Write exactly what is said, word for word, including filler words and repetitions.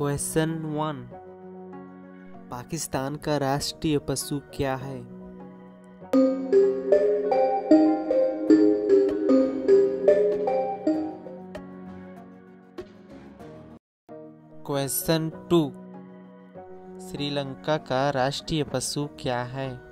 Question one, Pakistan का राष्ट्रीय पशु क्या है? क्वेश्चन टू, श्रीलंका का राष्ट्रीय पशु क्या है?